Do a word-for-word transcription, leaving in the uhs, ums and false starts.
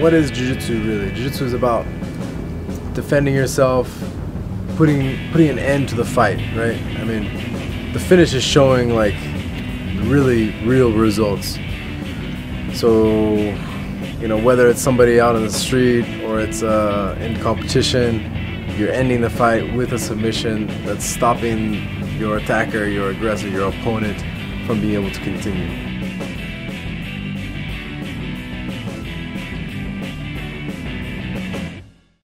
what is jiu-jitsu really? Jiu-jitsu is about defending yourself, putting putting an end to the fight, right? I mean, the finish is showing like really real results. So, you know, whether it's somebody out on the street or it's uh, in competition, you're ending the fight with a submission that's stopping your attacker, your aggressor, your opponent from being able to continue.